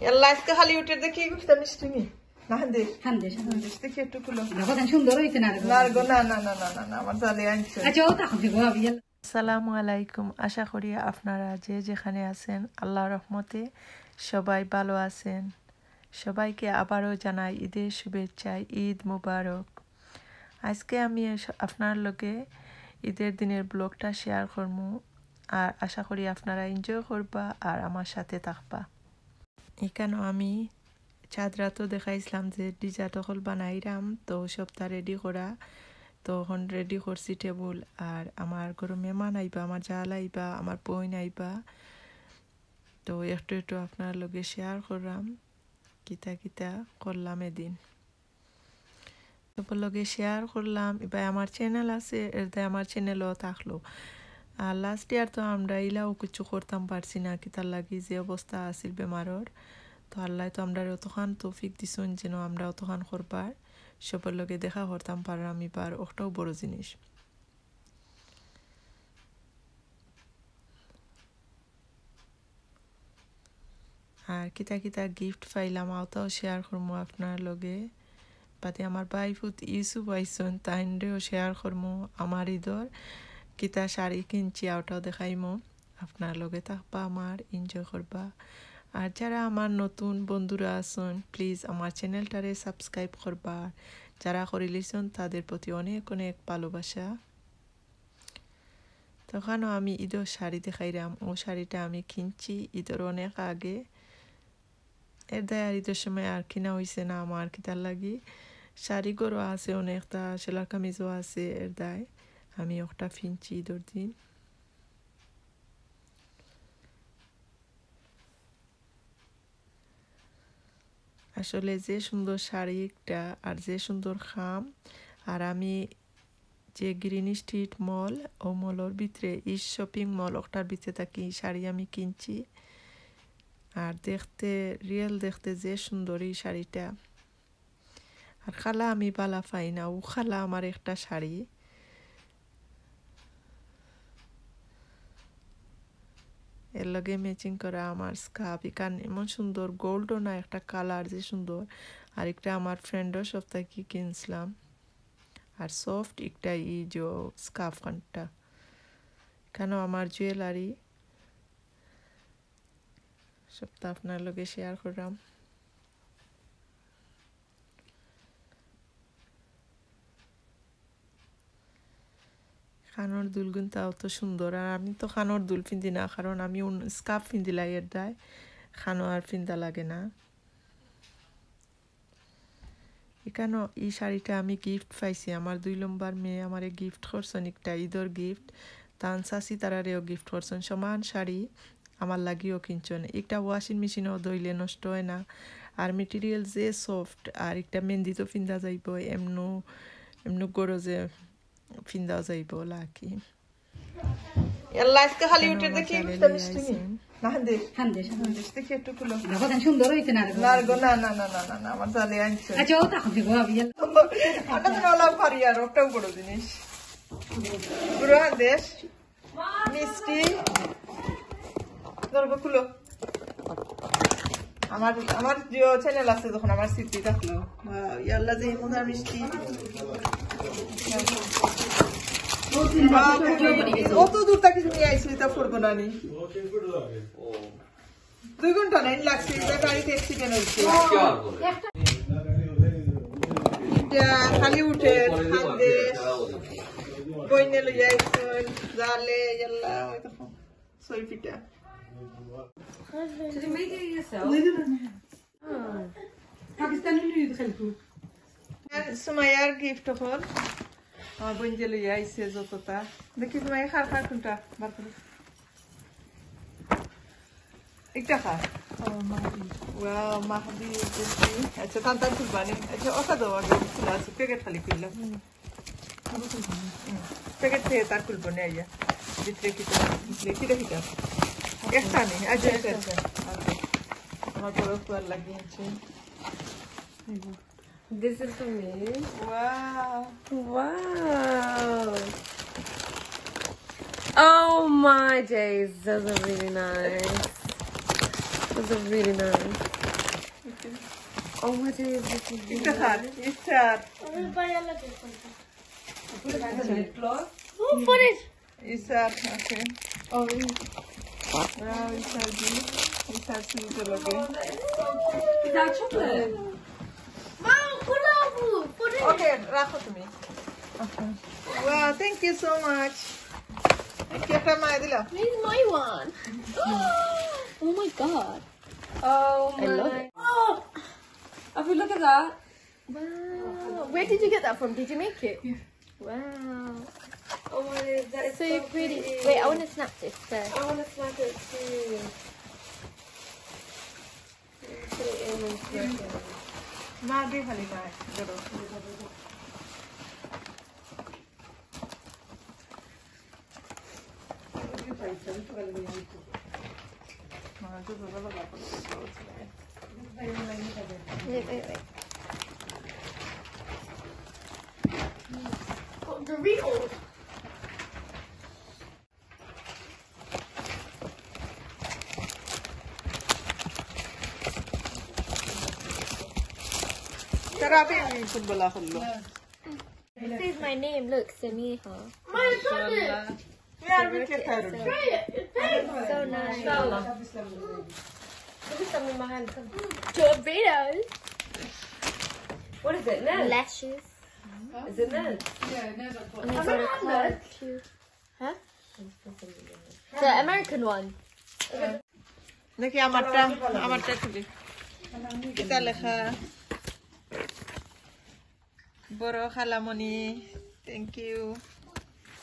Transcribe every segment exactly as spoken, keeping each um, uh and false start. Yalla iska hali uter dekhi gufta mistringi. Nahande. Hande. Hande. Dekhi to kulo. Nagodan shundor hoyse na. Nargo na na na na na. Amar jale anche. Acha ota hobe go abi. আসসালামু আলাইকুম আশা করি আপনারা যে যেখানে আছেন আল্লাহর রহমতে সবাই ভালো আছেন সবাইকে আবারো জানাই ঈদের শুভেচ্ছা ঈদ মোবারক আজকে আমি আপনার লগে ঈদের দিনের ব্লগটা শেয়ার করব আর আশা করি আপনারা এনজয় করবা আর আমার সাথে থাকবা এখানে আমি চাদরাতো দেখাইছিলাম যে ডিজাটকল বানাইরাম তো সবটা রেডি করা তো হন রেডি করছি টেবুল আর আমার ঘরে মেহমান আইবা আমার জাল আইবা আমার বইন আইবা তো একটু একটু আপনার লগে শেয়ার করলাম কিতা কিতা করলাম এদিন তারপর লগে শেয়ার করলাম এবার আমার চ্যানেল আছে এতে আমার চ্যানেলও থাকলো আর লাস্ট ইয়ার তো আমরা ইলাও কিছু করতাম পারছি না কিতার লাগি যে অবস্থা আছিল বেমারর তো আল্লাহ তো আমরা অতখান তৌফিক দিছেন যেন আমরা অতখান করবার সবার লগে দেখা করতাম পারলাম এবার ওটাও বড় জিনিস আর কিতা কিতা গিফট পাইলাম আওতাও শেয়ার করবো আপনার লগে পাতে আমার ভাই ফুত ইউসুফ আইসন তাইনরেও শেয়ার করবো আমার ঈদর কিতা শাড়ি কিনছি আওটাও দেখাইমো আপনার লগে থাকবা আমার এনজয় করবা আর যারা আমার নতুন বন্ধুরা আছেন প্লিজ আমার চ্যানেলটারে সাবস্ক্রাইব করবা যারা করিলেছেন তাদের প্রতি অনেক অনেক ভালোবাসা তখনও আমি ঈদের শাড়ি দেখাইলাম ও শাড়িটা আমি কিনছি ঈদের অনেক আগে এর দায় ঈদের সময় আর কিনা হয়েছে না আমার কিতার লাগি শাড়ি গরো আছে অনেকটা সেলার কামিজও আছে এর দায় আমি একটা কিনছি ঈদের দিন আসলে যে সুন্দর শাড়িটা আর যে সুন্দর খাম আর আমি যে গ্রিন স্ট্রিট মল ও মলের ভিতরে ইস শপিং মল ওটার ভিতরে থাকি শাড়ি আমি কিনছি আর দেখতে রিয়েল দেখতে যে সুন্দর এই শাড়িটা আর খালা আমি বালা পাই না ও খালা আমার একটা শাড়ি এর লগে ম্যাচিং করা আমার স্কার্ফ এখান এমন সুন্দর গোল্ডও না একটা কালার যে সুন্দর আর একটা আমার ফ্রেন্ডও সপ্তাহ কি কিনছিলাম আর সফট একটা এই যে স্কার্ফ খানটা এখানে আমার জুয়েলারি সপ্তাহ আপনার লগে শেয়ার করলাম খানোর দুলগুনটা অত সুন্দর আর আমি তো খানোর দুল পিন্দি না কারণ আমি স্কার্ফ পিন্দিলাই এর দায় খানো আর পিন্দা লাগে না এখানেও এই শাড়িটা আমি গিফট পাইছি আমার দুই লম্বার মেয়ে আমার গিফট করছেন একটা ঈদর গিফট তান চাষি তারারেও গিফট করছেন সমান শাড়ি আমার লাগিও কিনছেন একটা ওয়াশিং মেশিনও ধইলে নষ্ট হয় না আর মেটেরিয়াল যে সফট আর একটা মেহেন্দি তো পিন্দা যাইব এমনও এমন গরো যে Finda zaibo laki. Yalla iska hali uter dekhi gufta mistringi. Nahande. Hande. Hande. Dekhi to kulo. Nagodan shundor hoyse na. Nargo na na na na na. Amar jale anche. Acha ota hobe go abi. Ata to ola pari ar okta boro jinish. Puro handesh. Misti. Dorbo kulo. আমার আমার Jio channel আছে যখন আমার city থাকলো ইয়া আল্লাহ যে মজার মিষ্টি কত দূর থেকে তুমি আইছো এটা করব না নি দুই ঘন্টা নাই লাগছে এটা গাড়িতে অ্যাক্সিডেন্ট হইছে এটা খালি উঠে খাবে বইনে লই আইছো জালে আল্লাহ এটা সইফিটা Did you make it yourself? Oh. Pakistani do you think? So my yar gift to her. Ah, bunjelu yai se zoto ta. Dekhi tumay khar khar kunta. Barkul. Ekta khar. Oh mahdi. Wow mahdi. Acha tan tan kubani. Acha osa do wa. Sila suke ke thali pilla. Packet se tar kulbone aya. Bitre ki to lekhi rahi ta. Esta ni, aja aja. Amar poroswar lagiyeche. This is for me. Wow. Wow. Oh my days, those are really nice. Those are really nice. Okay, Raho to me. Okay. Wow, thank you so much. This is my one. Oh my god. Oh my. I love it. Oh, if you look at that. Wow. Where did you get that from? Did you make it? Yeah. Wow. Oh my god, that is so, so pretty. pretty. Wait, I want to snap this there. I want to snap it too. Put it in and snap it. Nah, give it back. Wait, wait, wait. Oh, Doritos! This is my name, look, Samiha. My chocolate! Yeah, we can try it. It tastes so nice. Doritos. What is it? Nuts? Lashes. Mm-hmm. Is it nuts? Yeah, nuts. American nuts. Huh? The American one. Okay. Look at Amata. Amata. Kita lekha. Boro Halamoni. Thank you.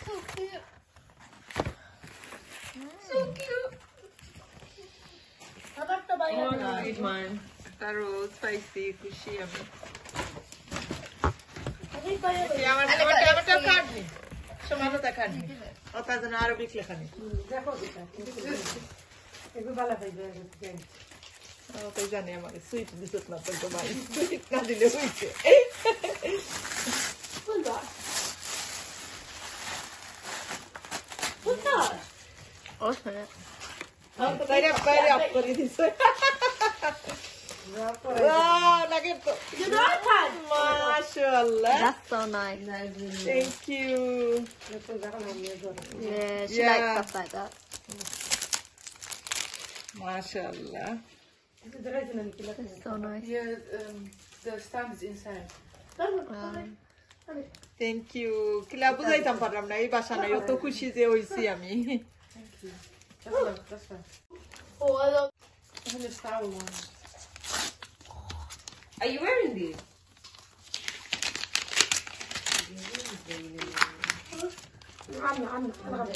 So cute. So cute. How about the banana? Oh no, it's mine. Taro, spicy, cushy. I'm What's that? What's that? I'm going Wow, look at that. You know that? MashaAllah. That's so nice. Thank you. Yeah, she yeah. likes stuff like that. MashaAllah. That's so nice. Yeah, um, the stamp is inside. Um, Thank you. Thank you. That's fine. Oh, I love the star one. Are you wearing these? I'm not. I'm not.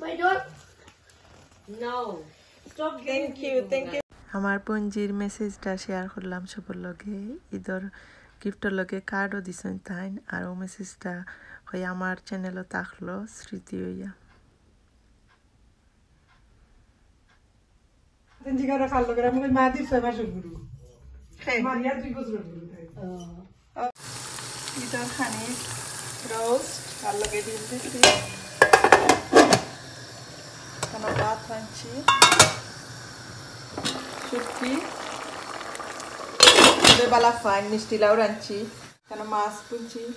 My dog? No. Stop. Thank you. Thank you. Hamar punjir message ta share korlam shobor loge. Idor gift loge card o dison tain. Aro message ta hoy amar channel o takhlo shriti hoya. Then you got a hologram with Matthew Savage Guru. Hey, Maria, you go through. These are honey, roast, alligator, and a bath and cheese. Should be the balafine, Misty Laura and cheese, and a mask punchi.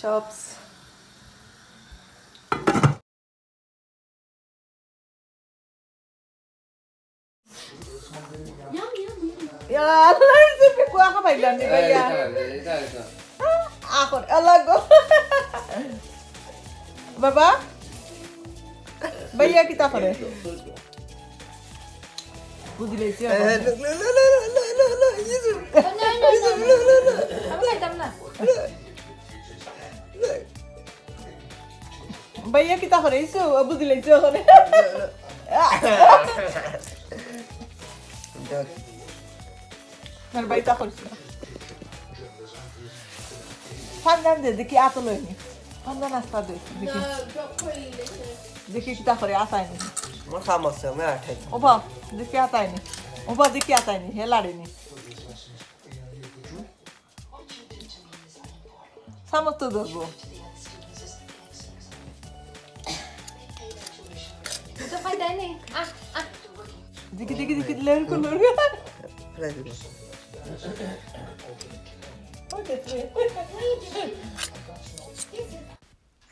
Chops. Yeah, Baba, Baya kita kare. Baya kita kare isu abu dilejo kare. I'll take it. How long did it take? How long did it take? How long did it take? How long did it take? How long did it take? How long did it take? How long Hadi anne. Ah ah. Dikkat dikkat dikkatleri kullanıyor. Hadi.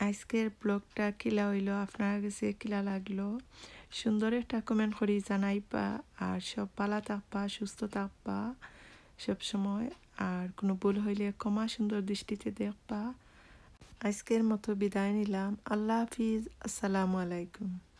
আজকের ব্লগটা কিলা হইলো আপনারা কাছে কিলা লাগলো সুন্দর একটা কমেন্ট করে জানাইবা আর সব ভালো থাকবা সুস্থ থাকবা সব সময় আর কোনো ভুল হইলে ক্ষমা সুন্দর দৃষ্টিতে দেখবা আজকের মতো বিদায় নিলাম আল্লাহ হাফেজ আসসালামু আলাইকুম